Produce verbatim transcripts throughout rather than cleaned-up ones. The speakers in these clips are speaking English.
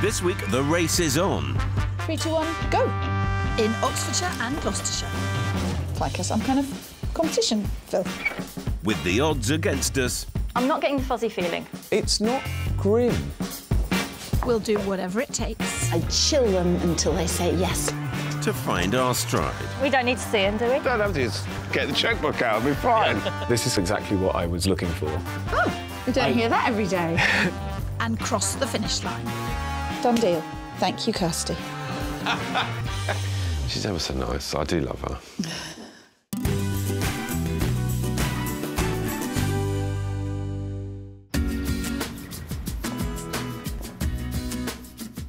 This week, the race is on. Three, two, one, go. In Oxfordshire and Gloucestershire. It's like some kind of competition, Phil. With the odds against us. I'm not getting the fuzzy feeling. It's not grim. We'll do whatever it takes. I chill them until they say yes. To find our stride. We don't need to see him, do we? Don't have to. Just get the checkbook out, we'll be fine. This is exactly what I was looking for. Oh, we don't I... hear that every day. And cross the finish line. Done deal. Thank you, Kirsty. She's ever so nice. I do love her.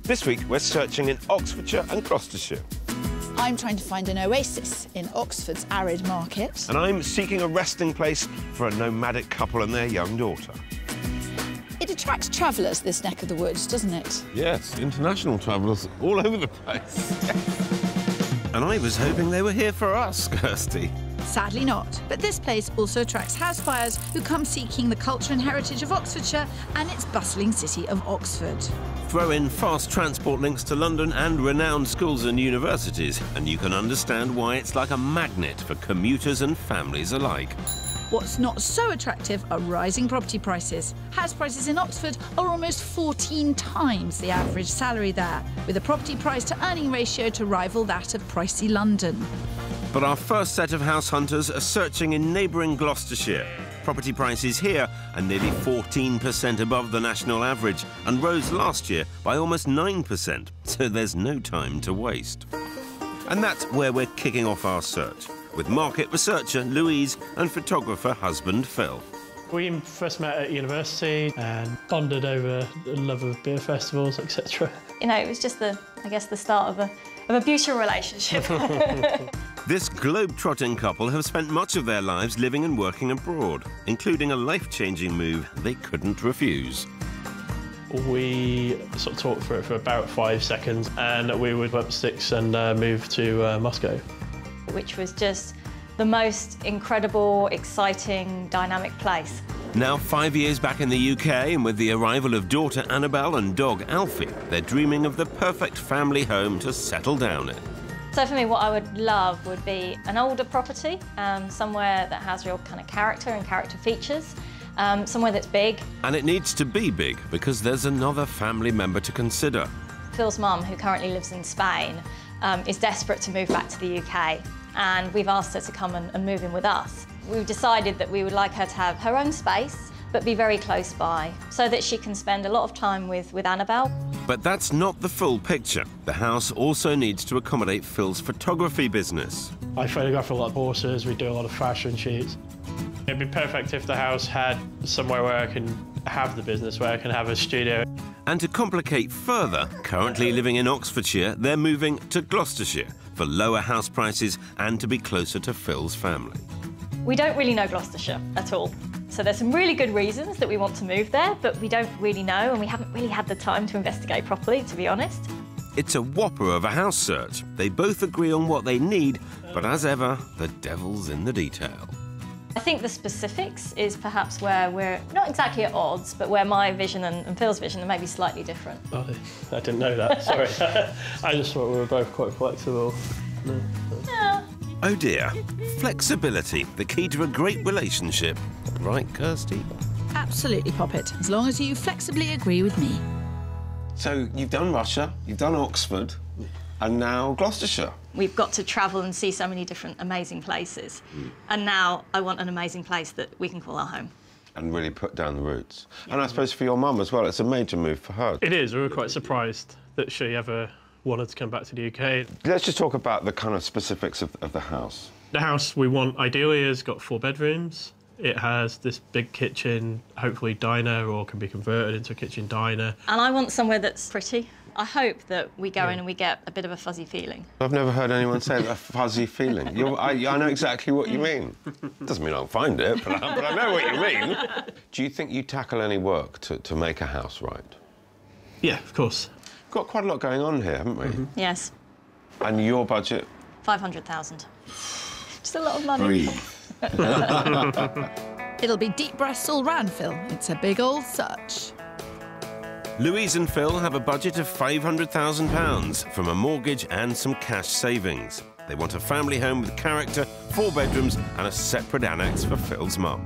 This week, we're searching in Oxfordshire and Gloucestershire. I'm trying to find an oasis in Oxford's arid market. And I'm seeking a resting place for a nomadic couple and their young daughter. It attracts travellers, this neck of the woods, doesn't it? Yes, international travellers all over the place. And I was hoping they were here for us, Kirsty. Sadly not. But this place also attracts housefires who come seeking the culture and heritage of Oxfordshire and its bustling city of Oxford. Throw in fast transport links to London and renowned schools and universities, and you can understand why it's like a magnet for commuters and families alike. What's not so attractive are rising property prices. House prices in Oxford are almost fourteen times the average salary there, with a property price to earning ratio to rival that of pricey London. But our first set of house hunters are searching in neighbouring Gloucestershire. Property prices here are nearly fourteen percent above the national average and rose last year by almost nine percent, so there's no time to waste. And that's where we're kicking off our search, with market researcher Louise and photographer husband Phil. We first met at university and bonded over the love of beer festivals, et cetera. You know, it was just the, I guess, the start of a, of a beautiful relationship. This globe-trotting couple have spent much of their lives living and working abroad, including a life-changing move they couldn't refuse. We sort of talked for it for about five seconds, and we would up sticks and uh, move to uh, Moscow. Which was just the most incredible, exciting, dynamic place. Now five years back in the U K, and with the arrival of daughter Annabelle and dog Alfie, they're dreaming of the perfect family home to settle down in. So for me, what I would love would be an older property, um, somewhere that has real kind of character and character features, um, somewhere that's big. And it needs to be big, because there's another family member to consider. Phil's mum, who currently lives in Spain, Um, is desperate to move back to the U K, and we've asked her to come and, and move in with us. We've decided that we would like her to have her own space, but be very close by, so that she can spend a lot of time with, with Annabelle. But that's not the full picture. The house also needs to accommodate Phil's photography business. I photograph a lot of horses, we do a lot of fashion shoots. It'd be perfect if the house had somewhere where I can have the business, where I can have a studio. And to complicate further, currently living in Oxfordshire, they're moving to Gloucestershire for lower house prices and to be closer to Phil's family. We don't really know Gloucestershire at all. So there's some really good reasons that we want to move there, but we don't really know, and we haven't really had the time to investigate properly, to be honest. It's a whopper of a house search. They both agree on what they need, but as ever, the devil's in the detail. I think the specifics is perhaps where we're not exactly at odds, but where my vision and, and Phil's vision are maybe slightly different. Oh, I didn't know that, sorry. I just thought we were both quite flexible. No. Yeah. Oh dear, flexibility, the key to a great relationship. Right, Kirsty? Absolutely, pop it, as long as you flexibly agree with me. So you've done Russia, you've done Oxford, and now Gloucestershire. We've got to travel and see so many different amazing places. Mm. And now I want an amazing place that we can call our home. And really put down the roots. Yeah. And I suppose for your mum as well, it's a major move for her. It is. We were quite surprised that she ever wanted to come back to the U K. Let's just talk about the kind of specifics of, of the house. The house we want, ideally, has got four bedrooms. It has this big kitchen, hopefully diner, or can be converted into a kitchen diner. And I want somewhere that's pretty. I hope that we go yeah. in and we get a bit of a fuzzy feeling. I've never heard anyone say a fuzzy feeling. You're, I, I know exactly what you mean. Doesn't mean I'll find it, but I, but I know what you mean. Do you think you tackle any work to, to make a house right? Yeah, of course. We've got quite a lot going on here, haven't we? Mm-hmm. Yes. And your budget? five hundred thousand. Just a lot of money. Breathe. It'll be deep breaths all round, Phil. It's a big old search. Louise and Phil have a budget of five hundred thousand pounds from a mortgage and some cash savings. They want a family home with character, four bedrooms and a separate annex for Phil's mum.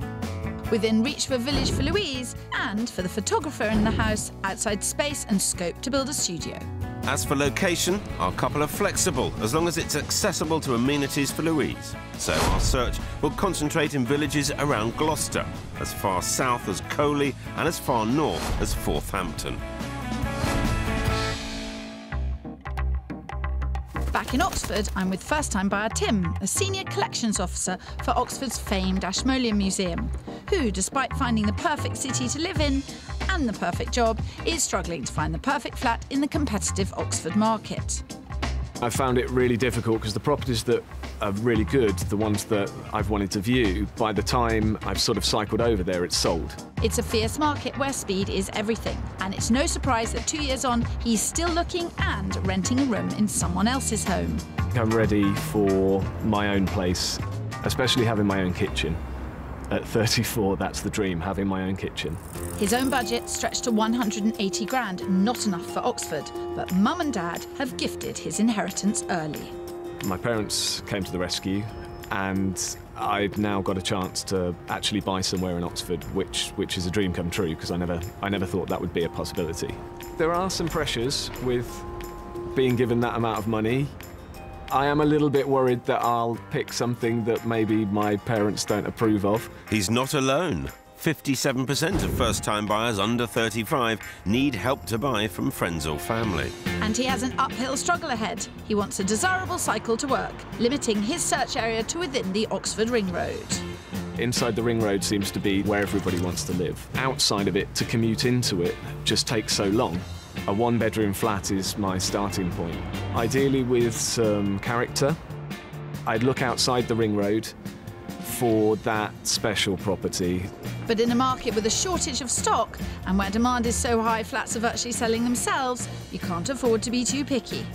Within reach of a village for Louise and, for the photographer in the house, outside space and scope to build a studio. As for location, our couple are flexible as long as it's accessible to amenities for Louise. So our search will concentrate in villages around Gloucester, as far south as Coley and as far north as Forthampton. Back in Oxford, I'm with first-time buyer Tim, a senior collections officer for Oxford's famed Ashmolean Museum, who, despite finding the perfect city to live in and the perfect job, is struggling to find the perfect flat in the competitive Oxford market. I found it really difficult because the properties that are really good, the ones that I've wanted to view, by the time I've sort of cycled over there, it's sold. It's a fierce market where speed is everything, and it's no surprise that two years on, he's still looking and renting a room in someone else's home. I'm ready for my own place, especially having my own kitchen. At thirty-four, that's the dream, having my own kitchen. His own budget stretched to one hundred eighty grand, not enough for Oxford, but Mum and Dad have gifted his inheritance early. My parents came to the rescue, and I've now got a chance to actually buy somewhere in Oxford, which, which is a dream come true, because I never, I never thought that would be a possibility. There are some pressures with being given that amount of money. I am a little bit worried that I'll pick something that maybe my parents don't approve of. He's not alone. fifty-seven percent of first-time buyers under thirty-five need help to buy from friends or family. And he has an uphill struggle ahead. He wants a desirable cycle to work, limiting his search area to within the Oxford Ring Road. Inside the Ring Road seems to be where everybody wants to live. Outside of it, to commute into it just takes so long. A one-bedroom flat is my starting point. Ideally with some character, I'd look outside the Ring Road for that special property. But in a market with a shortage of stock and where demand is so high flats are virtually selling themselves, you can't afford to be too picky.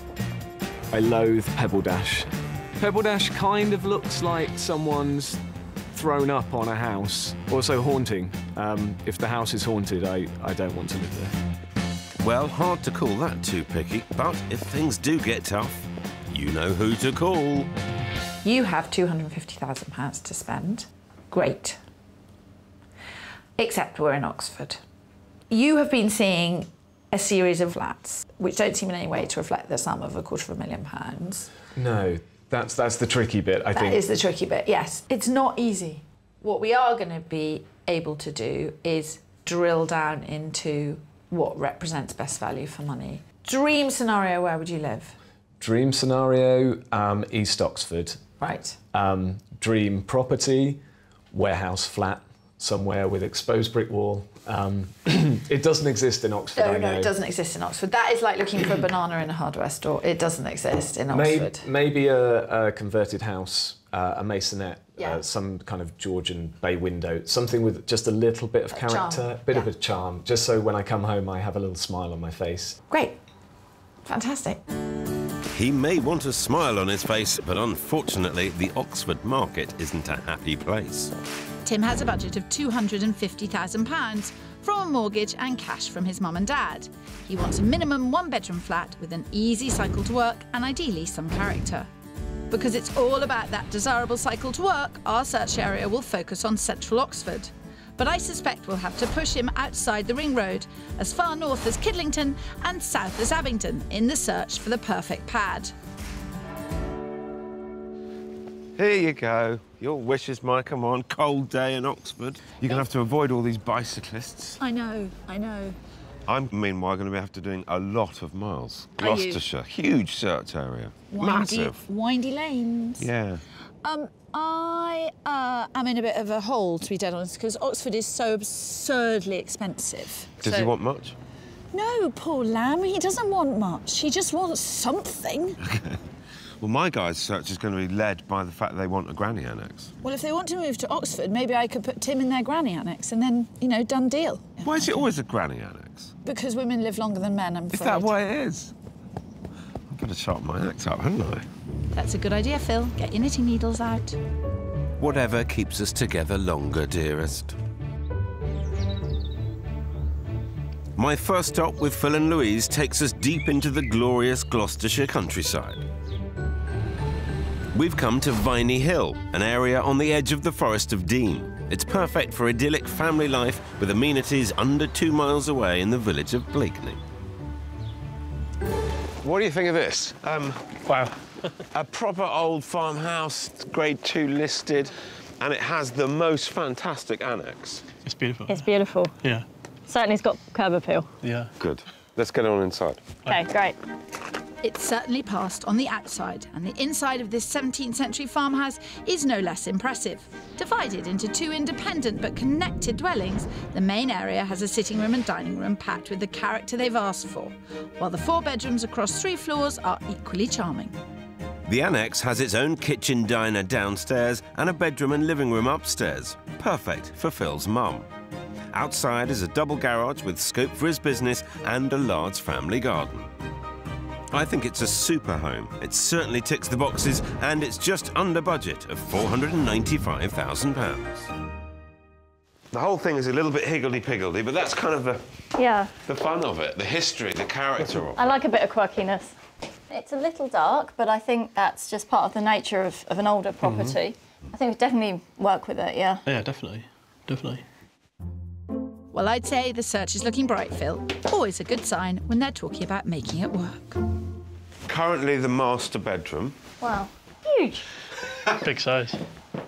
I loathe Pebbledash. Pebbledash kind of looks like someone's thrown up on a house. Also haunting. Um, if the house is haunted, I, I don't want to live there. Well, hard to call that too picky, but if things do get tough, you know who to call. You have two hundred and fifty thousand pounds to spend. Great. Except we're in Oxford. You have been seeing a series of flats, which don't seem in any way to reflect the sum of a quarter of a million pounds. No, that's, that's the tricky bit, I think. That is the tricky bit, yes. It's not easy. What we are going to be able to do is drill down into what represents best value for money. Dream scenario, where would you live? Dream scenario, um, East Oxford. Right. Um, dream property, warehouse flat, somewhere with exposed brick wall. Um, it doesn't exist in Oxford, oh, I know. No, it doesn't exist in Oxford. That is like looking for a banana in a hardware store. It doesn't exist in Oxford. Maybe, maybe a, a converted house, uh, a masonette, yeah. uh, some kind of Georgian bay window, something with just a little bit of a character, charm. bit yeah. of a charm, just so when I come home I have a little smile on my face. Great. Fantastic. He may want a smile on his face, but unfortunately the Oxford market isn't a happy place. Tim has a budget of two hundred and fifty thousand pounds from a mortgage and cash from his mum and dad. He wants a minimum one-bedroom flat with an easy cycle to work and ideally some character. Because it's all about that desirable cycle to work, our search area will focus on central Oxford. But I suspect we'll have to push him outside the Ring Road, as far north as Kidlington and south as Abingdon, in the search for the perfect pad. Here you go. Your wishes, my come on. Cold day in Oxford. You're going to have to avoid all these bicyclists. I know, I know. I'm, meanwhile, going to be have to doing a lot of miles. Gloucestershire, huge search area. Windy, massive. Windy lanes. Yeah. Um, I uh, am in a bit of a hole, to be dead honest, because Oxford is so absurdly expensive. Does so... he want much? No, poor lamb. He doesn't want much. He just wants something. Well, my guy's search is going to be led by the fact that they want a granny annex. Well, if they want to move to Oxford, maybe I could put Tim in their granny annex and then, you know, done deal. Why is it always a granny annex? Because women live longer than men, I'm afraid. Is that why it is? I've got to sharpen my axe up, haven't I? That's a good idea, Phil. Get your knitting needles out. Whatever keeps us together longer, dearest. My first stop with Phil and Louise takes us deep into the glorious Gloucestershire countryside. We've come to Viney Hill, an area on the edge of the Forest of Dean. It's perfect for idyllic family life with amenities under two miles away in the village of Blakeney. What do you think of this? Um, wow. A proper old farmhouse, grade two listed, and it has the most fantastic annex. It's beautiful. It's beautiful. Yeah. Certainly it's got curb appeal. Yeah. Good. Let's get on inside. OK, great. It's certainly passed on the outside, and the inside of this seventeenth century farmhouse is no less impressive. Divided into two independent but connected dwellings, the main area has a sitting room and dining room packed with the character they've asked for, while the four bedrooms across three floors are equally charming. The annex has its own kitchen diner downstairs and a bedroom and living room upstairs, perfect for Phil's mum. Outside is a double garage with scope for his business and a large family garden. I think it's a super home. It certainly ticks the boxes, and it's just under budget of four hundred and ninety-five thousand pounds. The whole thing is a little bit higgledy-piggledy, but that's kind of the, yeah. the fun of it, the history, the character of it. I like a bit of quirkiness. It's a little dark, but I think that's just part of the nature of, of an older property. Mm-hmm. I think we definitely work with it, yeah. Yeah, definitely, definitely. Well, I'd say the search is looking bright, Phil. Always a good sign when they're talking about making it work. Currently the master bedroom. Wow, huge. Big size.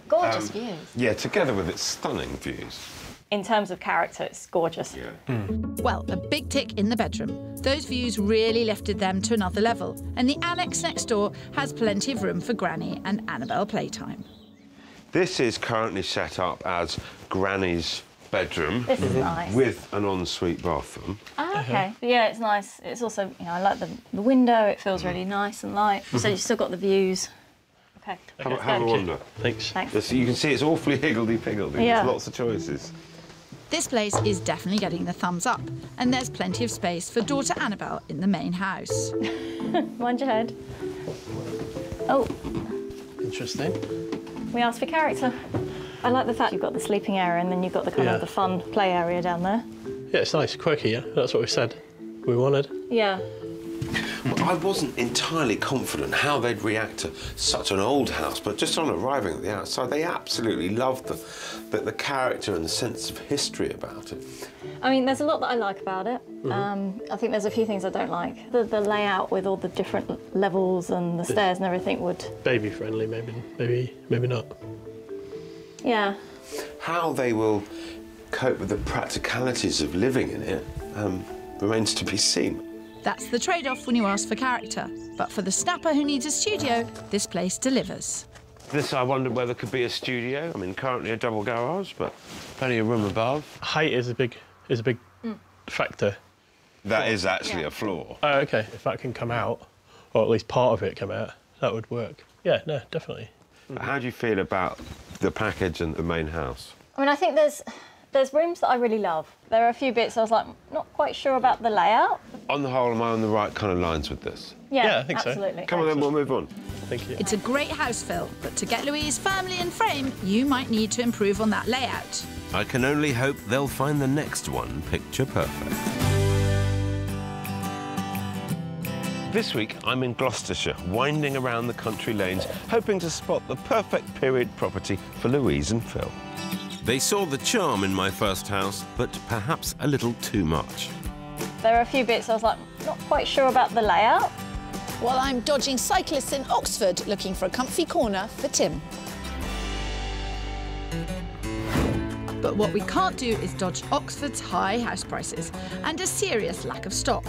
Gorgeous um, views. Yeah, together with its stunning views. In terms of character, it's gorgeous. Yeah. Mm. Well, a big tick in the bedroom. Those views really lifted them to another level, and the annex next door has plenty of room for Granny and Annabelle playtime. This is currently set up as Granny's bedroom. This is nice. With an ensuite bathroom. Oh, OK. Yeah, it's nice. It's also, you know, I like the, the window. It feels really nice and light. So you've still got the views. OK. Have, have a wander. Thanks. Thanks. This, you can see it's awfully higgledy-piggledy. Yeah. There's lots of choices. This place is definitely getting the thumbs up, and there's plenty of space for daughter Annabelle in the main house. Mind your head. Oh. Interesting. We asked for character. I like the fact you've got the sleeping area and then you've got the kind yeah. of the fun play area down there. Yeah, it's nice, quirky, yeah? That's what we said we wanted. Yeah. Well, I wasn't entirely confident how they'd react to such an old house, but just on arriving at the outside, they absolutely loved the, the, the character and the sense of history about it. I mean, there's a lot that I like about it. Mm-hmm. um, I think there's a few things I don't like. The, the layout with all the different levels and the stairs and everything would... Baby-friendly, maybe, maybe, maybe not. Yeah. How they will cope with the practicalities of living in it um, remains to be seen. That's the trade-off when you ask for character. But for the snapper who needs a studio, this place delivers. This, I wondered whether could be a studio. I mean, currently a double garage, but only a room above. Height is a big, is a big mm. factor. That is actually yeah. a flaw. Oh, OK. If that can come out, or at least part of it come out, that would work. Yeah, no, definitely. Mm-hmm. How do you feel about the package and the main house? I mean, I think there's there's rooms that I really love. There are a few bits I was like, not quite sure about the layout. On the whole, am I on the right kind of lines with this? Yeah, yeah I think absolutely. so. Come on, then, we'll move on. Thank you. It's a great house, Phil, but to get Louise firmly in frame, you might need to improve on that layout. I can only hope they'll find the next one picture perfect. This week, I'm in Gloucestershire, winding around the country lanes, hoping to spot the perfect period property for Louise and Phil. They saw the charm in my first house, but perhaps a little too much. There are a few bits I was like, not quite sure about the layout. While I'm dodging cyclists in Oxford, looking for a comfy corner for Tim. But what we can't do is dodge Oxford's high house prices and a serious lack of stock.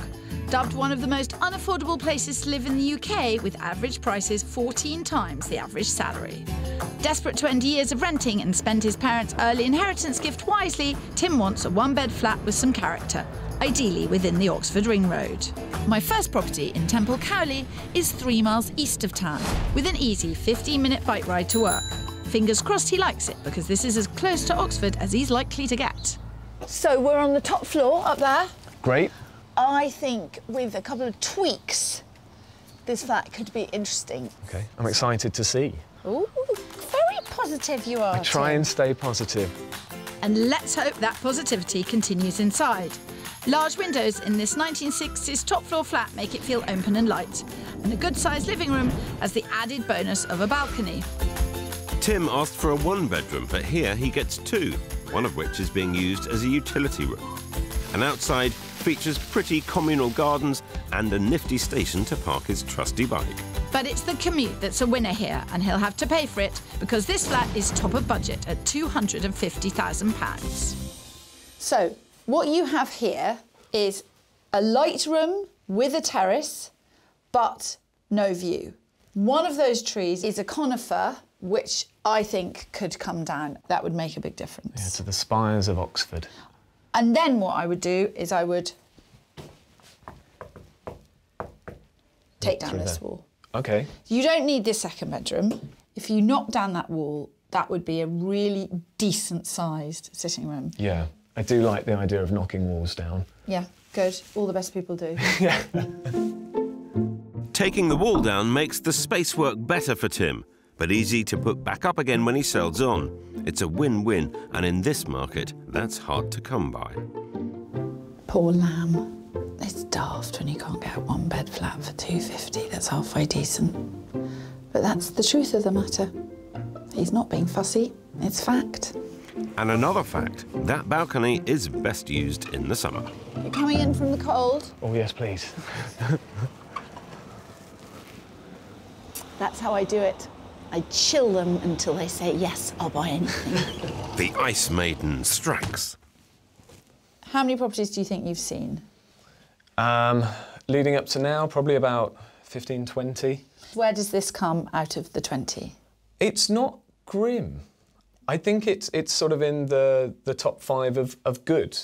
Dubbed one of the most unaffordable places to live in the U K, with average prices fourteen times the average salary. Desperate to end years of renting and spend his parents' early inheritance gift wisely, Tim wants a one-bed flat with some character, ideally within the Oxford Ring Road. My first property in Temple Cowley is three miles east of town, with an easy fifteen-minute bike ride to work. Fingers crossed he likes it, because this is as close to Oxford as he's likely to get. So we're on the top floor up there. Great. I think with a couple of tweaks, this flat could be interesting. OK, I'm excited to see. Ooh, very positive you are. I try and stay positive. And let's hope that positivity continues inside. Large windows in this nineteen sixties top floor flat make it feel open and light, and a good-sized living room has the added bonus of a balcony. Tim asked for a one-bedroom, but here he gets two, one of which is being used as a utility room. And outside features pretty communal gardens and a nifty station to park his trusty bike. But it's the commute that's a winner here, and he'll have to pay for it, because this flat is top of budget at two hundred and fifty thousand pounds. So, what you have here is a light room with a terrace, but no view. One of those trees is a conifer, which I think could come down. That would make a big difference. Yeah, to the spires of Oxford. And then what I would do is I would take down this wall. OK. You don't need this second bedroom. If you knock down that wall, that would be a really decent-sized sitting room. Yeah. I do like the idea of knocking walls down. Yeah, good. All the best people do. Yeah. Taking the wall down makes the space work better for Tim, but easy to put back up again when he sells on. It's a win-win, and in this market, that's hard to come by. Poor lamb. It's daft when you can't get a one-bed flat for two fifty. That's halfway decent. But that's the truth of the matter. He's not being fussy. It's fact. And another fact, that balcony is best used in the summer. You're coming in from the cold? Oh, yes, please. That's how I do it. I chill them until they say, yes, I'll buy anything. The Ice Maiden strikes. How many properties do you think you've seen? Um, leading up to now, probably about fifteen, twenty. Where does this come out of the twenty? It's not grim. I think it's, it's sort of in the, the top five of, of good.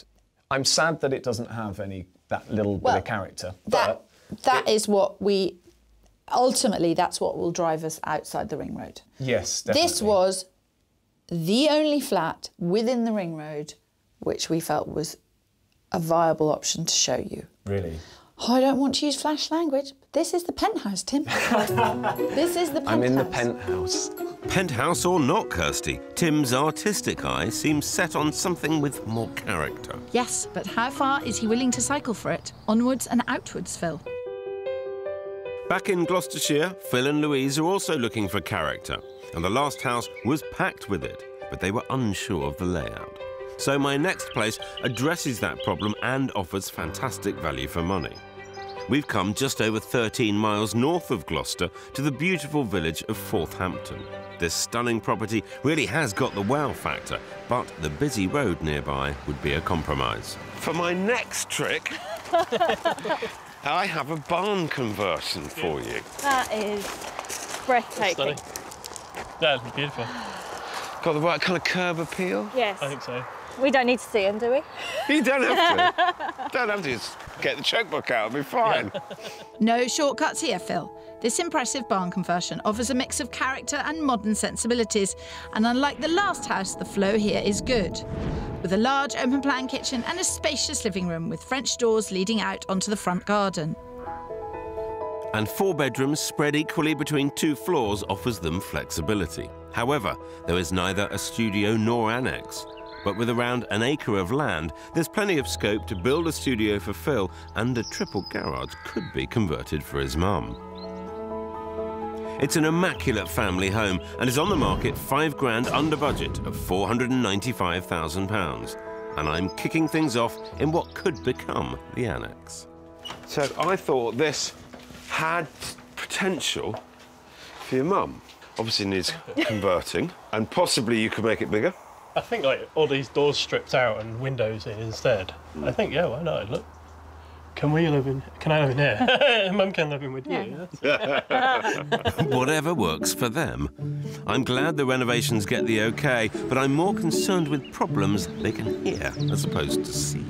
I'm sad that it doesn't have any, that little well, bit of character. That, but that it, is what we, ultimately, that's what will drive us outside the ring road. Yes, definitely. This was the only flat within the ring road which we felt was a viable option to show you. Really? Oh, I don't want to use flash language. But this is the penthouse, Tim. This is the penthouse. I'm in the penthouse. Penthouse or not, Kirsty, Tim's artistic eye seems set on something with more character. Yes, but how far is he willing to cycle for it? Onwards and outwards, Phil. Back in Gloucestershire, Phil and Louise are also looking for character, and the last house was packed with it, but they were unsure of the layout. So my next place addresses that problem and offers fantastic value for money. We've come just over thirteen miles north of Gloucester to the beautiful village of Forthampton. This stunning property really has got the wow factor, but the busy road nearby would be a compromise. For my next trick, I have a barn conversion for you. That is breathtaking. That's yeah, beautiful. Got the right kind of curb appeal? Yes. I think so. We don't need to see him, do we? You don't have to. Don't have to. Just get the checkbook out, it'll be fine. Yeah. No shortcuts here, Phil. This impressive barn conversion offers a mix of character and modern sensibilities, and unlike the last house, the flow here is good, with a large open-plan kitchen and a spacious living room with French doors leading out onto the front garden. And four bedrooms spread equally between two floors offers them flexibility. However, there is neither a studio nor annex. But with around an acre of land, there's plenty of scope to build a studio for Phil, and a triple garage could be converted for his mum. It's an immaculate family home and is on the market five grand under budget of four hundred and ninety-five thousand pounds. And I'm kicking things off in what could become the annex. So I thought this had potential for your mum. Obviously needs converting, and possibly you could make it bigger. I think, like, all these doors stripped out and windows in instead. Mm. I think, yeah, why not? Look, can we live in... Can I live in here? Mum can live in with you. Yeah. Whatever works for them. I'm glad the renovations get the OK, but I'm more concerned with problems they can hear as opposed to see.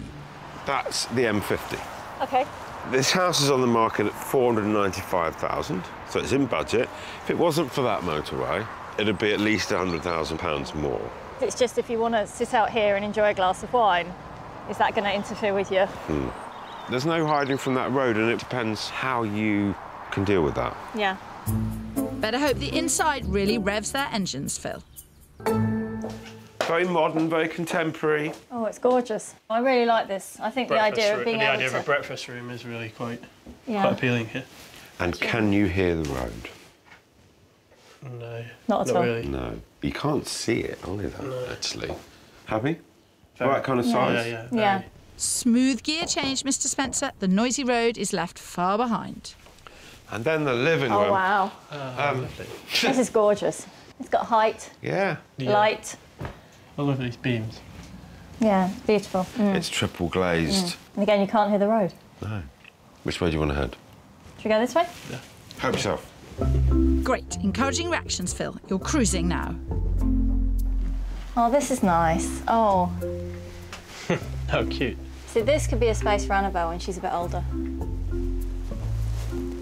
That's the M fifty. OK. This house is on the market at four hundred and ninety-five thousand pounds, so it's in budget. If it wasn't for that motorway, it'd be at least one hundred thousand pounds more. It's just if you want to sit out here and enjoy a glass of wine, is that going to interfere with you? Mm. There's no hiding from that road, and it depends how you can deal with that. Yeah. Better hope the inside really revs their engines, Phil. Very modern, very contemporary. Oh, it's gorgeous. I really like this. I think breakfast the idea room, of being able to... The idea of a breakfast room is really quite, yeah. quite appealing here. And sure. Can you hear the road? No. Not at not all. Really. No. You can't see it either, no. actually. Happy? Very. Right kind of yeah. size? Yeah, yeah. yeah. Smooth gear change, Mister Spencer. The noisy road is left far behind. And then the living room. Oh, wow. Oh, um, this is gorgeous. It's got height. Yeah. yeah. Light. I love these beams. Yeah, beautiful. Mm. It's triple glazed. Mm. And again, you can't hear the road. No. Which way do you want to head? Should we go this way? Yeah. Help yourself. Great. Encouraging reactions, Phil. You're cruising now. Oh, this is nice. Oh. How cute. So this could be a space for Annabelle when she's a bit older.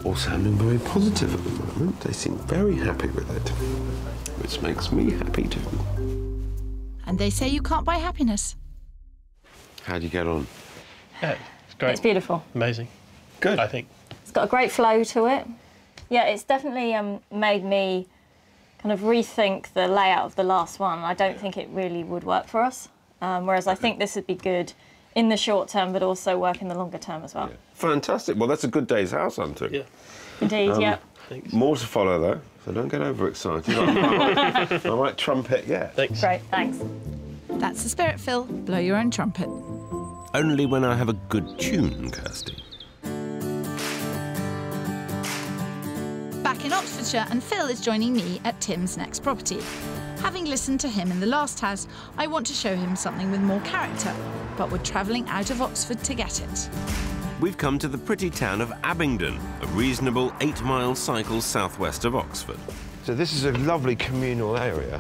All sounding very positive at the moment. They seem very happy with it, which makes me happy too. And they say you can't buy happiness. How do you get on? Yeah, it's great. It's beautiful. Amazing. Good, I think. It's got a great flow to it. Yeah, it's definitely um, made me kind of rethink the layout of the last one. I don't think it really would work for us, um, whereas I think this would be good in the short term, but also work in the longer term as well. Yeah. Fantastic. Well, that's a good day's house hunting. Yeah. Indeed, um, yeah. Thanks. More to follow, though, so don't get overexcited. I might, I might trumpet, yeah. Thanks. Great, thanks. That's the spirit, Phil. Blow your own trumpet. Only when I have a good tune, Kirsty. Back in Oxfordshire, and Phil is joining me at Tim's next property. Having listened to him in the last house, I want to show him something with more character, but we're travelling out of Oxford to get it. We've come to the pretty town of Abingdon, a reasonable eight-mile cycle southwest of Oxford. So this is a lovely communal area.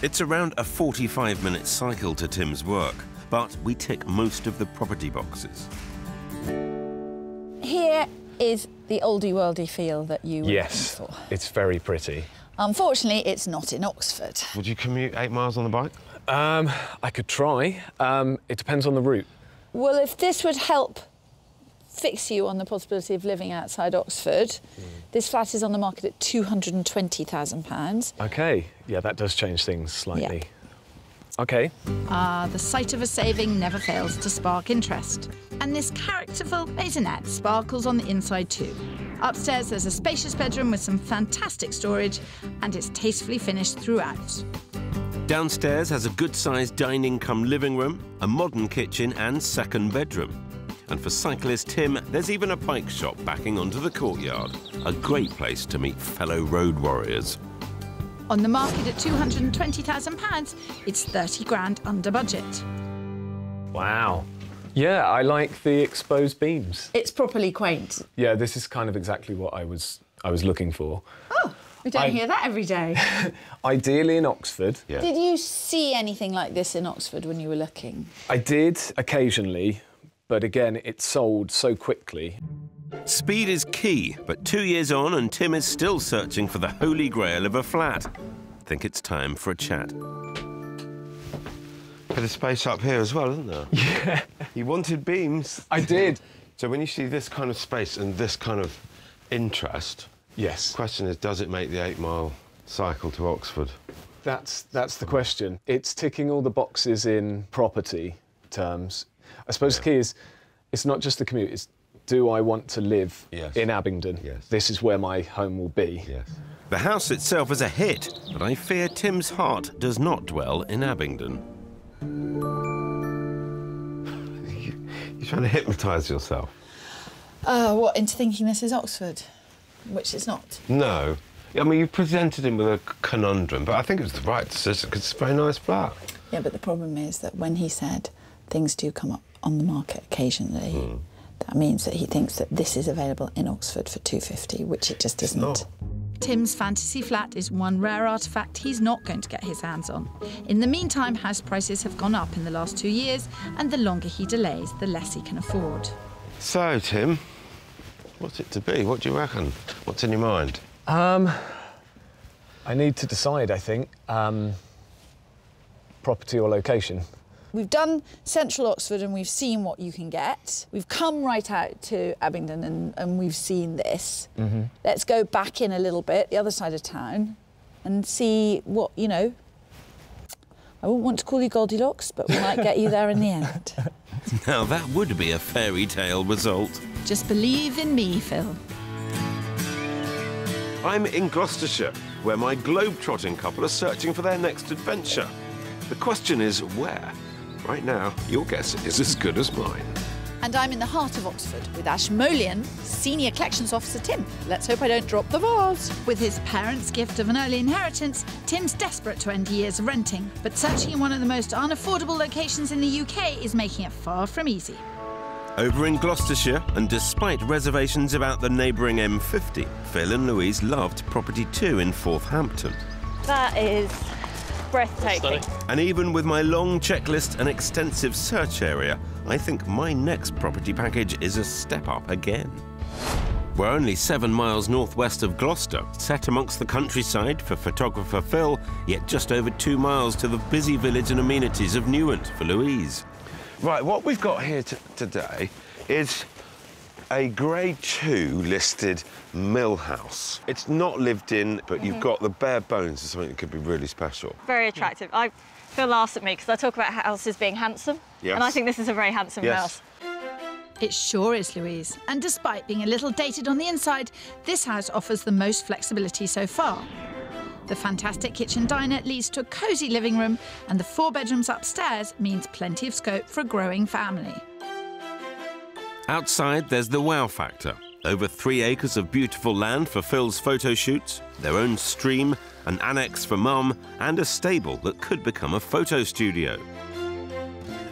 It's around a forty-five minute cycle to Tim's work, but we tick most of the property boxes. Here is the oldie-worldy feel that you were yes, looking for. Yes, it's very pretty. Unfortunately, it's not in Oxford. Would you commute eight miles on the bike? Um, I could try. Um, it depends on the route. Well, if this would help fix you on the possibility of living outside Oxford, mm. this flat is on the market at two hundred and twenty thousand pounds. OK. Yeah, that does change things slightly. Yeah. OK. Ah, uh, the sight of a saving never fails to spark interest. And this characterful maisonette sparkles on the inside too. Upstairs, there's a spacious bedroom with some fantastic storage, and it's tastefully finished throughout. Downstairs has a good-sized dining-cum-living room, a modern kitchen and second bedroom. And for cyclist Tim, there's even a bike shop backing onto the courtyard, a great place to meet fellow road warriors. On the market at two hundred and twenty thousand pounds, it's thirty grand under budget. Wow. Yeah, I like the exposed beams. It's properly quaint. Yeah, this is kind of exactly what I was I was looking for. Oh, we don't I... hear that every day. Ideally in Oxford. Yeah. Did you see anything like this in Oxford when you were looking? I did occasionally, but again, it sold so quickly. Speed is key, but two years on and Tim is still searching for the holy grail of a flat. I think it's time for a chat. Bit of space up here as well, isn't there? Yeah. You wanted beams. I did. So when you see this kind of space and this kind of interest... Yes. The question is, does it make the eight-mile cycle to Oxford? That's, that's the question. It's ticking all the boxes in property terms. I suppose yeah. the key is, it's not just the commute, it's do I want to live yes. in Abingdon? Yes. This is where my home will be. Yes. The house itself is a hit, but I fear Tim's heart does not dwell in Abingdon. You're trying to hypnotise yourself. Uh, what, into thinking this is Oxford? Which it's not. No. I mean, you presented him with a conundrum, but I think it was the right decision because it's a very nice flat. Yeah, but the problem is that when he said things do come up on the market occasionally, mm. that means that he thinks that this is available in Oxford for two fifty, which it just isn't. Not. Tim's fantasy flat is one rare artefact he's not going to get his hands on. In the meantime, house prices have gone up in the last two years, and the longer he delays, the less he can afford. So, Tim, what's it to be? What do you reckon? What's in your mind? Um, I need to decide, I think. Um, property or location. We've done central Oxford and we've seen what you can get. We've come right out to Abingdon and, and we've seen this. Mm-hmm. Let's go back in a little bit, the other side of town, and see what, you know, I I wouldn't want to call you Goldilocks, but we might get you there in the end. Now that would be a fairy tale result. Just believe in me, Phil. I'm in Gloucestershire, where my globe-trotting couple are searching for their next adventure. The question is where? Right now, your guess is as good as mine. And I'm in the heart of Oxford with Ash Molian, Senior Collections Officer Tim. Let's hope I don't drop the vase. With his parents' gift of an early inheritance, Tim's desperate to end years renting, but searching in one of the most unaffordable locations in the U K is making it far from easy. Over in Gloucestershire, and despite reservations about the neighbouring M fifty, Phil and Louise loved property two in Northampton. That is breathtaking. And even with my long checklist and extensive search area, I think my next property package is a step up again. We're only seven miles northwest of Gloucester, set amongst the countryside for photographer Phil, yet just over two miles to the busy village and amenities of Newent for Louise. Right, what we've got here today is a Grade two listed mill house. It's not lived in, but mm-hmm. you've got the bare bones of something that could be really special. Very attractive. I Phil laughs at me because I talk about houses being handsome, yes. and I think this is a very handsome yes. house. It sure is, Louise. And despite being a little dated on the inside, this house offers the most flexibility so far. The fantastic kitchen diner leads to a cosy living room, and the four bedrooms upstairs means plenty of scope for a growing family. Outside, there's the wow factor. Over three acres of beautiful land for Phil's photo shoots, their own stream, an annex for mum, and a stable that could become a photo studio.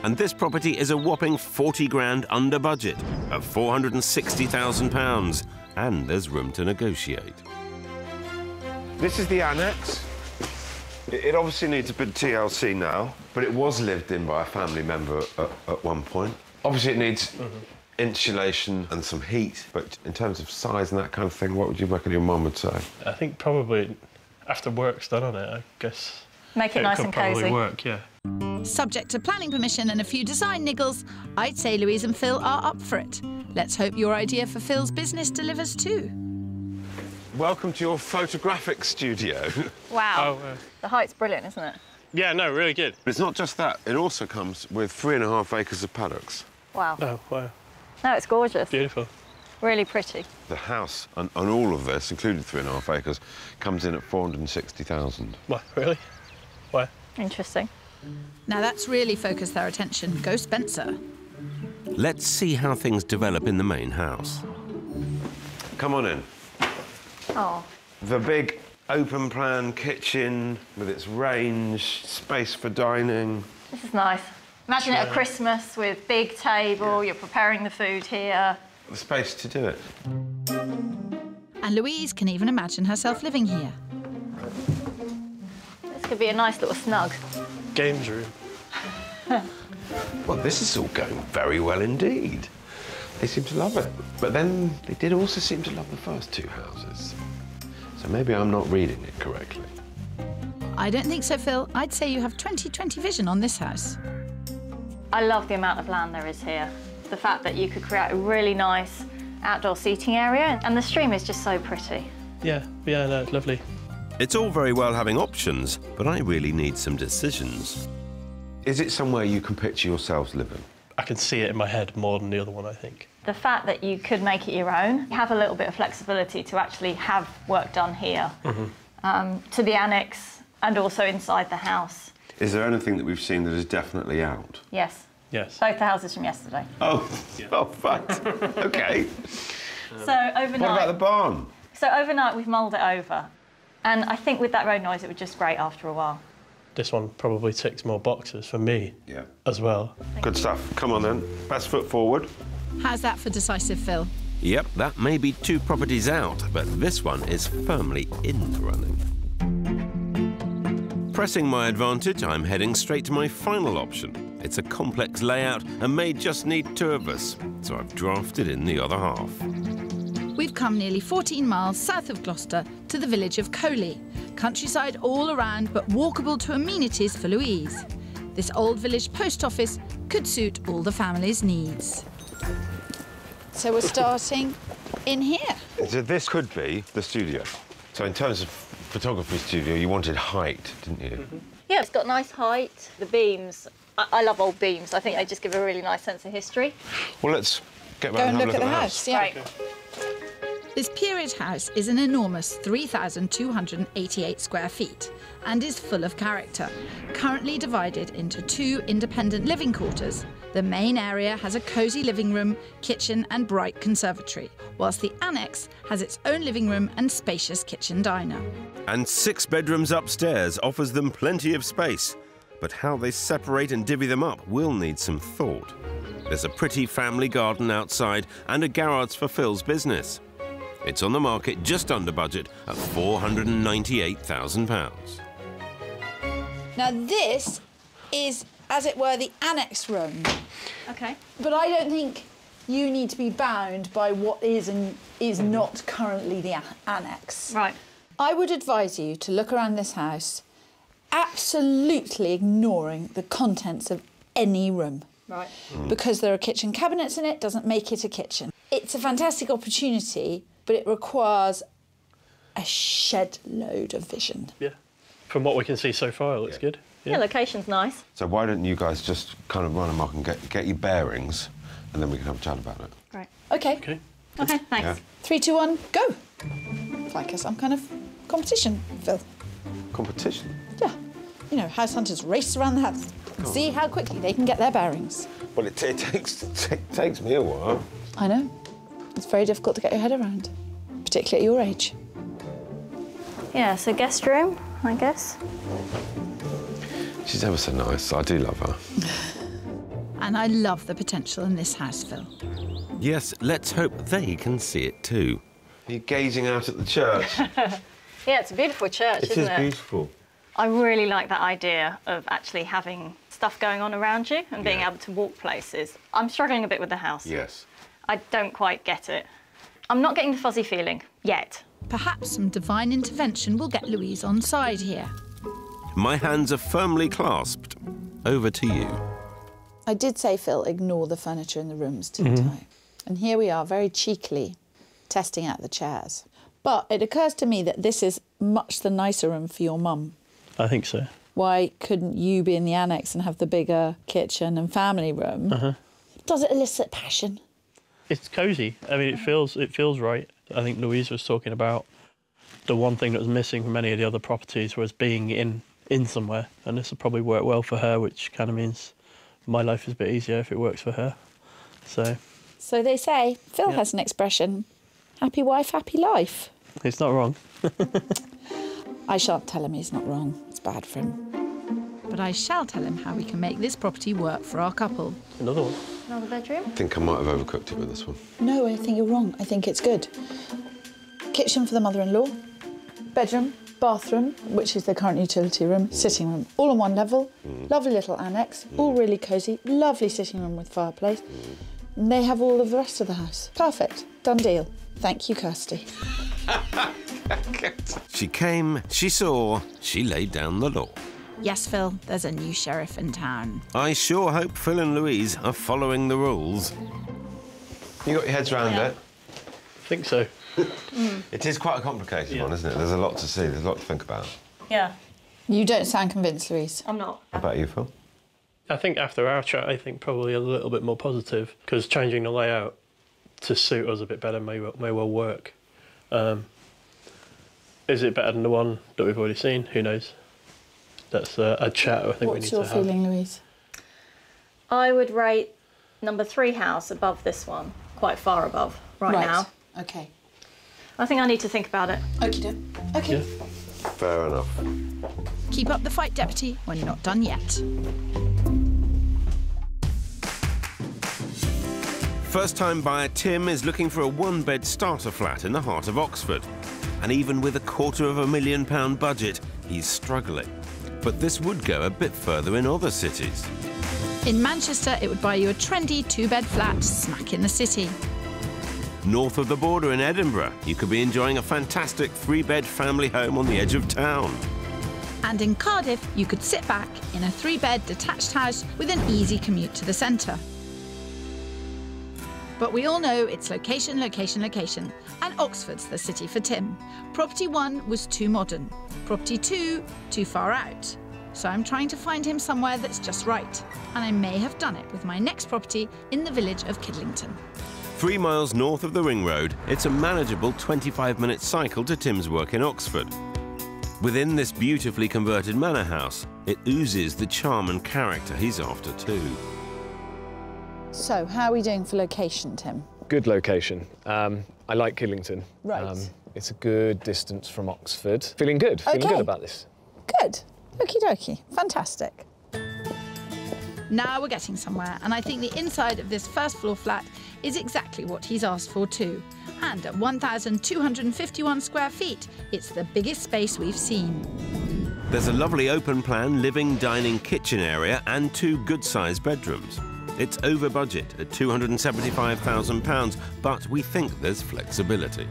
And this property is a whopping forty grand under budget, at four hundred and sixty thousand pounds, and there's room to negotiate. This is the annex. It obviously needs a bit of T L C now, but it was lived in by a family member at, at one point. Obviously, it needs mm-hmm. insulation and some heat, but in terms of size and that kind of thing, what would you reckon your mum would say? I think probably after work's done on it, I guess. Make it, it nice and cozy. Probably work, yeah. Subject to planning permission and a few design niggles, I'd say Louise and Phil are up for it. Let's hope your idea for Phil's business delivers too. Welcome to your photographic studio. Wow. Oh, uh... the height's brilliant, isn't it? Yeah, no, really good. But it's not just that. It also comes with three and a half acres of paddocks. Wow. Oh, wow. No, it's gorgeous. Beautiful. Really pretty. The house and, and all of this, including three and a half acres, comes in at four hundred and sixty thousand. What, really? Why? Interesting. Now that's really focused their attention. Go Spencer. Let's see how things develop in the main house. Come on in. Oh. The big open plan kitchen with its range, space for dining. This is nice. Imagine yeah. it at Christmas with big table, yeah. you're preparing the food here. The space to do it. And Louise can even imagine herself living here. This could be a nice little snug. Games room. Well, this is all going very well indeed. They seem to love it. But then they did also seem to love the first two houses. So maybe I'm not reading it correctly. I don't think so, Phil. I'd say you have twenty twenty vision on this house. I love the amount of land there is here. The fact that you could create a really nice outdoor seating area, and the stream is just so pretty. Yeah, yeah, no, it's lovely. It's all very well having options, but I really need some decisions. Is it somewhere you can picture yourselves living? I can see it in my head more than the other one, I think. The fact that you could make it your own, you have a little bit of flexibility to actually have work done here, mm-hmm. um, to the annex and also inside the house. Is there anything that we've seen that is definitely out? Yes. Yes. Both the houses from yesterday. Oh, yeah. oh, fuck. OK. So overnight... What about the barn? So overnight we've mulled it over, and I think with that road noise it would just grate after a while. This one probably ticks more boxes for me yeah. as well. Thank Good you. Stuff. Come on, then. Best foot forward. How's that for decisive, Phil? Yep, that may be two properties out, but this one is firmly in the running. Pressing my advantage, I'm heading straight to my final option. It's a complex layout and may just need two of us, so I've drafted in the other half. We've come nearly fourteen miles south of Gloucester to the village of Coley. Countryside all around, but walkable to amenities for Louise. This old village post office could suit all the family's needs. So we're starting in here. So this could be the studio. So in terms of photography studio, you wanted height, didn't you? Mm-hmm. Yeah, it's got nice height. The beams, I, I love old beams. I think they just give a really nice sense of history. Well, let's get back and have a look at the house. Yeah. Right. This period house is an enormous three thousand two hundred eighty-eight square feet and is full of character, currently divided into two independent living quarters. The main area has a cosy living room, kitchen and bright conservatory, whilst the annex has its own living room and spacious kitchen diner. And six bedrooms upstairs offers them plenty of space, but how they separate and divvy them up will need some thought. There's a pretty family garden outside and a garage for Phil's business. It's on the market just under budget at four hundred ninety-eight thousand pounds. Now this is, as it were, the annex room. OK. But I don't think you need to be bound by what is and is not currently the annex. Right. I would advise you to look around this house absolutely ignoring the contents of any room. Right. Mm. Because there are kitchen cabinets in it, doesn't make it a kitchen. It's a fantastic opportunity, but it requires a shed load of vision. Yeah. From what we can see so far, it looks yeah. good. Yeah. yeah, location's nice. So why don't you guys just kind of run amok and get, get your bearings and then we can have a chat about it. Great. OK. OK, okay thanks. Yeah. Three, two, one, go. It's like some kind of competition, Phil. Competition? Yeah. You know, house hunters race around the house. Oh. See how quickly they can get their bearings. Well, it, it takes it takes me a while. I know. It's very difficult to get your head around, particularly at your age. Yeah, so guest room, I guess. She's ever so nice. I do love her. And I love the potential in this house, Phil. Yes, let's hope they can see it too. You're gazing out at the church. Yeah, it's a beautiful church, isn't it? It is beautiful. I really like that idea of actually having stuff going on around you and being yeah. able to walk places. I'm struggling a bit with the house. Yes. I don't quite get it. I'm not getting the fuzzy feeling yet. Perhaps some divine intervention will get Louise on side here. My hands are firmly clasped. Over to you. I did say, Phil, ignore the furniture in the rooms, didn't mm-hmm. I? And here we are, very cheekily, testing out the chairs. But it occurs to me that this is much the nicer room for your mum. I think so. Why couldn't you be in the annex and have the bigger kitchen and family room? Uh-huh. Does it elicit passion? It's cosy. I mean, it feels it feels right. I think Louise was talking about the one thing that was missing from many of the other properties was being in in somewhere, and this will probably work well for her, which kind of means my life is a bit easier if it works for her. So. So they say. Phil yeah. has an expression: "Happy wife, happy life." It's not wrong. I shan't tell him he's not wrong. It's bad for him. But I shall tell him how we can make this property work for our couple. Another one. Another bedroom? I think I might have overcooked it with this one. No, I think you're wrong. I think it's good. Kitchen for the mother-in-law, bedroom, bathroom, which is the current utility room, sitting room, all on one level, mm. lovely little annex, mm. all really cosy, lovely sitting room with fireplace. Mm. And they have all of the rest of the house. Perfect. Done deal. Thank you, Kirsty. She came, she saw, she laid down the law. Yes, Phil, there's a new sheriff in town. I sure hope Phil and Louise are following the rules. You got your heads round yeah. it? I think so. mm. It is quite a complicated yeah. one, isn't it? There's a lot to see, there's a lot to think about. Yeah. You don't sound convinced, Louise. I'm not. How about you, Phil? I think after our chat, I think probably a little bit more positive, because changing the layout to suit us a bit better may, may well work. Um, is it better than the one that we've already seen? Who knows? That's a, a chat I think we need to have. What's your feeling, Louise? I would rate number three house above this one, quite far above right, right. now. OK. I think I need to think about it. Okey-doke. OK. Yeah. Fair enough. Keep up the fight, Deputy. We're not done yet. First-time buyer Tim is looking for a one-bed starter flat in the heart of Oxford. And even with a quarter of a million pound budget, he's struggling. But this would go a bit further in other cities. In Manchester, it would buy you a trendy two-bed flat smack in the city. North of the border in Edinburgh, you could be enjoying a fantastic three-bed family home on the edge of town. And in Cardiff, you could sit back in a three-bed detached house with an easy commute to the centre. But we all know it's location, location, location, and Oxford's the city for Tim. Property one was too modern, property two, too far out, so I'm trying to find him somewhere that's just right, and I may have done it with my next property in the village of Kidlington. Three miles north of the ring road, it's a manageable twenty-five minute cycle to Tim's work in Oxford. Within this beautifully converted manor house, it oozes the charm and character he's after too. So, how are we doing for location, Tim? Good location. Um, I like Kidlington. Right. Um, it's a good distance from Oxford. Feeling good, okay. Feeling good about this. Good. Okie dokie. Fantastic. Now we're getting somewhere, and I think the inside of this first floor flat is exactly what he's asked for too. And at one thousand two hundred fifty-one square feet, it's the biggest space we've seen. There's a lovely open plan living, dining, kitchen area and two good-sized bedrooms. It's over budget at two hundred seventy-five thousand pounds, but we think there's flexibility.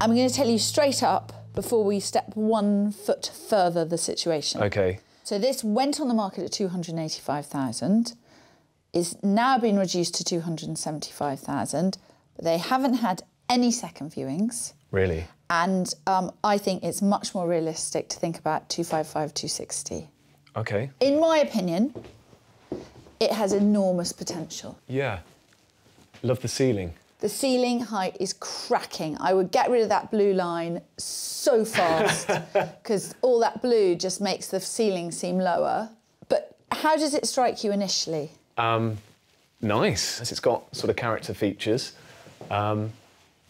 I'm going to tell you straight up before we step one foot further the situation. OK. So this went on the market at two hundred eighty-five thousand. It's now been reduced to two hundred seventy-five thousand, but they haven't had any second viewings. Really? And um, I think it's much more realistic to think about two fifty-five, two sixty. OK. In my opinion, it has enormous potential. Yeah. Love the ceiling. The ceiling height is cracking. I would get rid of that blue line so fast because all that blue just makes the ceiling seem lower. But how does it strike you initially? Um, nice. It's got sort of character features. Um,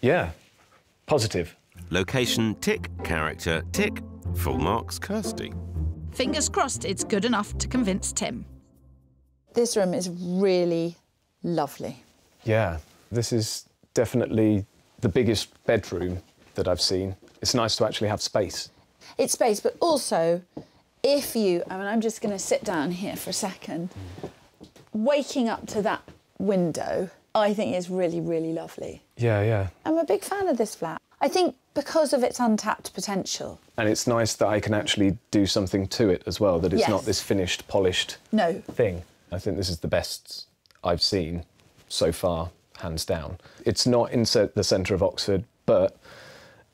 yeah. Positive. Location, tick. Character, tick. Full marks, Kirsty. Fingers crossed it's good enough to convince Tim. This room is really lovely. Yeah, this is definitely the biggest bedroom that I've seen. It's nice to actually have space. It's space, but also, if you... I mean, I'm just going to sit down here for a second. Waking up to that window, I think is really, really lovely. Yeah, yeah. I'm a big fan of this flat. I think because of its untapped potential. And it's nice that I can actually do something to it as well, that it's yes. not this finished, polished no. thing. I think this is the best I've seen so far, hands down. It's not in the centre of Oxford, but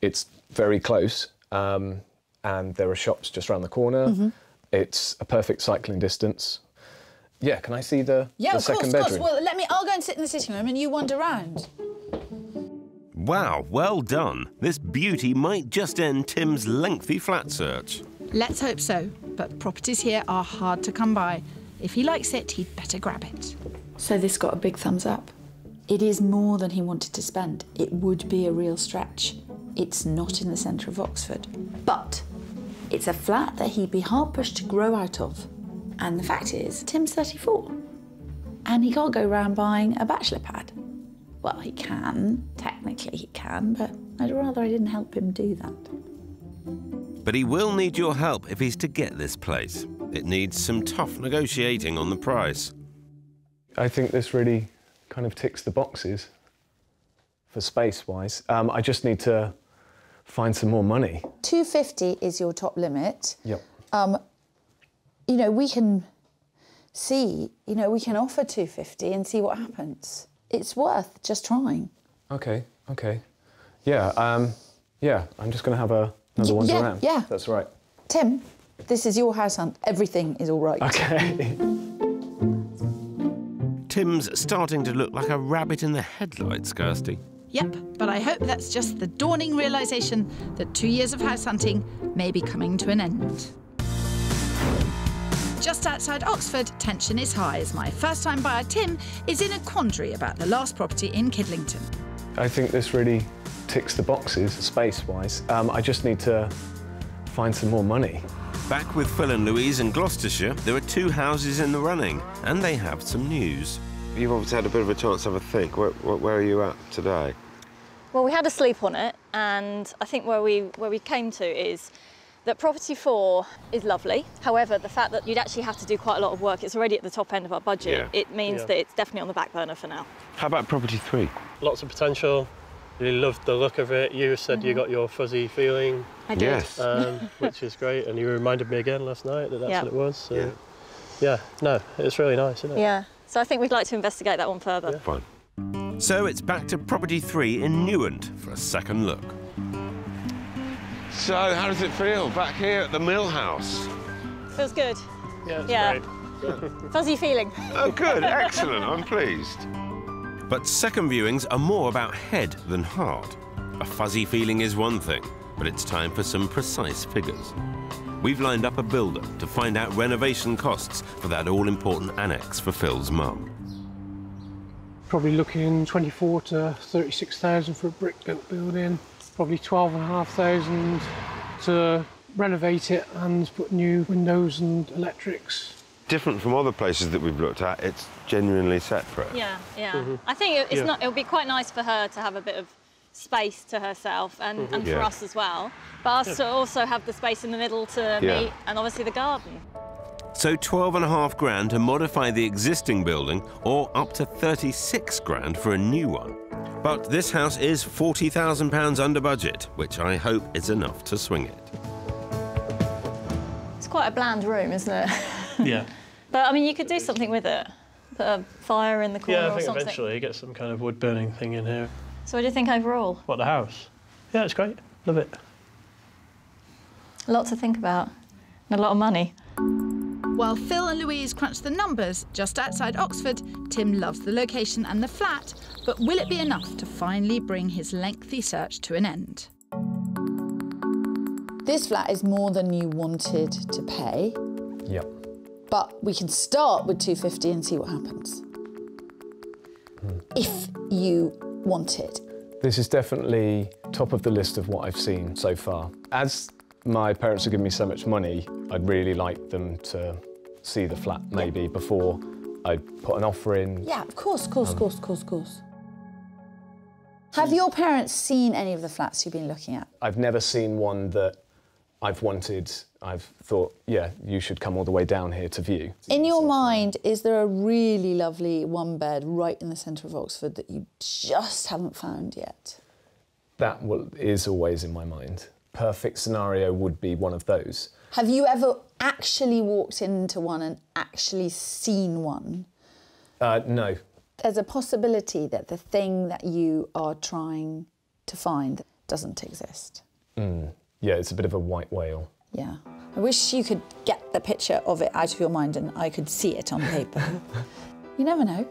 it's very close, um, and there are shops just around the corner. Mm-hmm. It's a perfect cycling distance. Yeah, can I see the, yeah, the second course, bedroom? Yeah, of course. Well, let me. I'll go and sit in the sitting room, and you wander around. Wow, well done. This beauty might just end Tim's lengthy flat search. Let's hope so. But properties here are hard to come by. If he likes it, he'd better grab it. So this got a big thumbs up. It is more than he wanted to spend. It would be a real stretch. It's not in the centre of Oxford. But it's a flat that he'd be hard-pushed to grow out of. And the fact is, Tim's thirty-four. And he can't go round buying a bachelor pad. Well, he can. Technically he can, but I'd rather I didn't help him do that. But he will need your help if he's to get this place. It needs some tough negotiating on the price. I think this really kind of ticks the boxes for space-wise. Um, I just need to find some more money. two fifty is your top limit. Yep. Um, you know, we can see, you know, we can offer two fifty and see what happens. It's worth just trying. OK, OK. Yeah, um, yeah, I'm just going to have a, another y wander yeah, around. Yeah, that's right. Tim? This is your house hunt. Everything is all right. OK. Tim's starting to look like a rabbit in the headlights, Kirsty. Yep, but I hope that's just the dawning realisation that two years of house hunting may be coming to an end. Just outside Oxford, tension is high as my first-time buyer, Tim, is in a quandary about the last property in Kidlington. I think this really ticks the boxes, space-wise. Um, I just need to find some more money. Back with Phil and Louise in Gloucestershire, there are two houses in the running, and they have some news. You've obviously had a bit of a chance to have a think. Where, where are you at today? Well, we had a sleep on it, and I think where we, where we came to is that property four is lovely. However, the fact that you'd actually have to do quite a lot of work, it's already at the top end of our budget, yeah. it means yeah. that it's definitely on the back burner for now. How about property three? Lots of potential. Really loved the look of it. You said mm-hmm. you got your fuzzy feeling. I did. Yes. Um, which is great. And you reminded me again last night that that's yep. what it was. So, yeah. yeah, no, it's really nice, isn't it? Yeah. So I think we'd like to investigate that one further. Yeah. Fine. So it's back to property three in Newent for a second look. So how does it feel back here at the Mill House? Feels good. Yeah, it's yeah. great. Fuzzy feeling. Oh, good. Excellent. I'm pleased. But second viewings are more about head than heart. A fuzzy feeling is one thing, but it's time for some precise figures. We've lined up a builder to find out renovation costs for that all-important annex for Phil's mum. Probably looking twenty-four to thirty-six thousand for a brick-built building. Probably twelve and a half thousand to renovate it and put new windows and electrics. Different from other places that we've looked at, it's genuinely separate. Yeah, yeah. Mm-hmm. I think it's yeah. not. It'll be quite nice for her to have a bit of space to herself and, mm-hmm. and for yeah. us as well, but us yeah. to also have the space in the middle to yeah. meet, and obviously the garden. So twelve and a half grand to modify the existing building, or up to thirty-six grand for a new one. But this house is forty thousand pounds under budget, which I hope is enough to swing it. It's quite a bland room, isn't it? Yeah. But I mean, you could do something with it. Put a fire in the corner or something. Yeah, I think eventually you get some kind of wood burning thing in here. So what do you think overall? What, the house? Yeah, it's great. Love it. A lot to think about and a lot of money. While Phil and Louise crunch the numbers just outside Oxford, Tim loves the location and the flat, but will it be enough to finally bring his lengthy search to an end? This flat is more than you wanted to pay. Yep. But we can start with two fifty and see what happens. Mm. If you want it. This is definitely top of the list of what I've seen so far. As my parents have given me so much money, I'd really like them to see the flat maybe yeah. before I put an offer in. Yeah, of course, of course, of um, course, of course, of course. Have your parents seen any of the flats you've been looking at? I've never seen one that I've wanted. I've thought, yeah, you should come all the way down here to view. In your mind, is there a really lovely one-bed right in the centre of Oxford that you just haven't found yet? That will, is always in my mind. Perfect scenario would be one of those. Have you ever actually walked into one and actually seen one? Uh, no. There's a possibility that the thing that you are trying to find doesn't exist. Mm. Yeah, it's a bit of a white whale. Yeah. I wish you could get the picture of it out of your mind and I could see it on paper. You never know.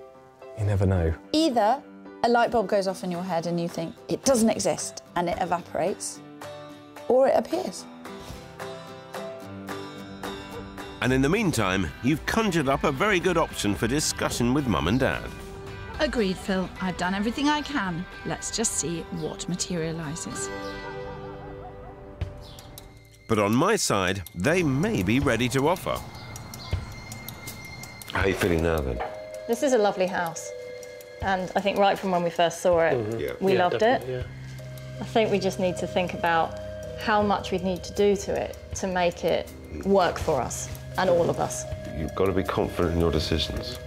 You never know. Either a light bulb goes off in your head and you think it doesn't exist and it evaporates, or it appears. And in the meantime, you've conjured up a very good option for discussion with Mum and Dad. Agreed, Phil. I've done everything I can. Let's just see what materialises. But on my side, they may be ready to offer. How are you feeling now, then? This is a lovely house. And I think right from when we first saw it, mm-hmm. yeah. we yeah, loved it. Yeah. I think we just need to think about how much we'd need to do to it to make it work for us and all of us. You've got to be confident in your decisions.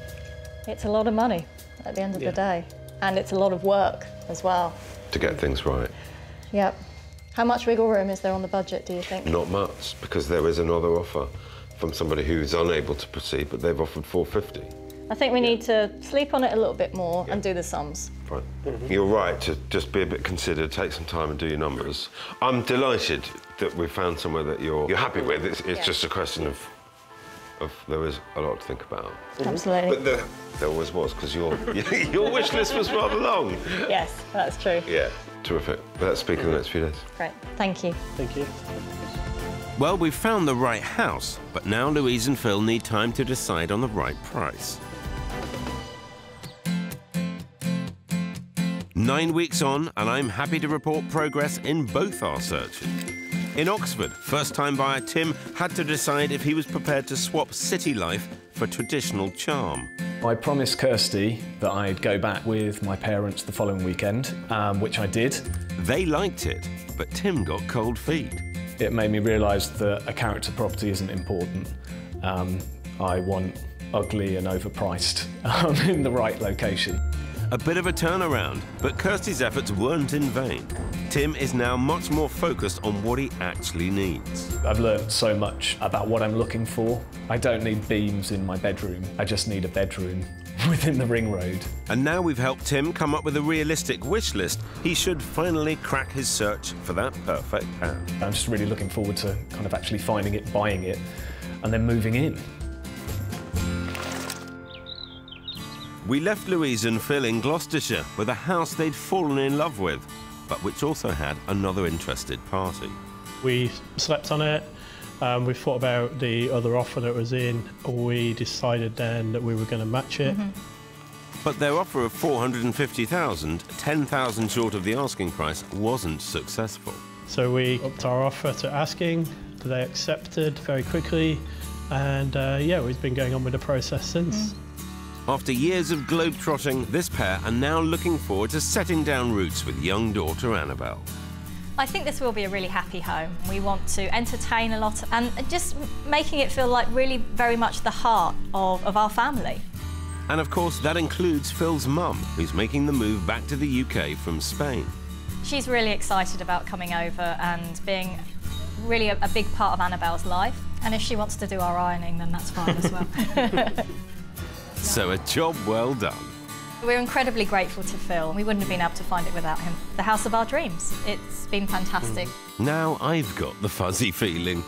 It's a lot of money at the end of yeah. the day. And it's a lot of work as well. To get things right. Yep. How much wiggle room is there on the budget, do you think? Not much, because there is another offer from somebody who's unable to proceed, but they've offered four fifty. I think we yeah. need to sleep on it a little bit more yeah. and do the sums. Right. Mm-hmm. You're right to just be a bit considered, take some time and do your numbers. I'm delighted that we've found somewhere that you're you're happy with. It's, it's yeah. just a question of of there is a lot to think about. Absolutely. But the, there always was, because your your wish list was rather long. Yes, that's true. Yeah. Terrific. Let's speak in the next few days. Great. Thank you. Thank you. Well, we've found the right house, but now Louise and Phil need time to decide on the right price. Nine weeks on, and I'm happy to report progress in both our searches. In Oxford, first-time buyer Tim had to decide if he was prepared to swap city life for traditional charm. I promised Kirsty that I'd go back with my parents the following weekend, um, which I did. They liked it, but Tim got cold feet. It made me realise that a character property isn't important. Um, I want ugly and overpriced um, in the right location. A bit of a turnaround, but Kirsty's efforts weren't in vain. Tim is now much more focused on what he actually needs. I've learned so much about what I'm looking for. I don't need beams in my bedroom. I just need a bedroom within the ring road. And now we've helped Tim come up with a realistic wish list. He should finally crack his search for that perfect house. I'm just really looking forward to kind of actually finding it, buying it, and then moving in. We left Louise and Phil in Gloucestershire with a house they'd fallen in love with, but which also had another interested party. We slept on it. Um, we thought about the other offer that was in. We decided then that we were going to match it. Mm-hmm. But their offer of four hundred and fifty thousand pounds, ten thousand short of the asking price, wasn't successful. So we upped our offer to asking. They accepted very quickly. And, uh, yeah, we've been going on with the process since. Mm. After years of globetrotting, this pair are now looking forward to setting down roots with young daughter Annabelle. I think this will be a really happy home. We want to entertain a lot and just making it feel like really very much the heart of, of our family. And of course that includes Phil's mum, who's making the move back to the U K from Spain. She's really excited about coming over and being really a, a big part of Annabelle's life. And if she wants to do our ironing, then that's fine as well. So a job well done. We're incredibly grateful to Phil. We wouldn't have been able to find it without him. The house of our dreams. It's been fantastic. Now I've got the fuzzy feeling.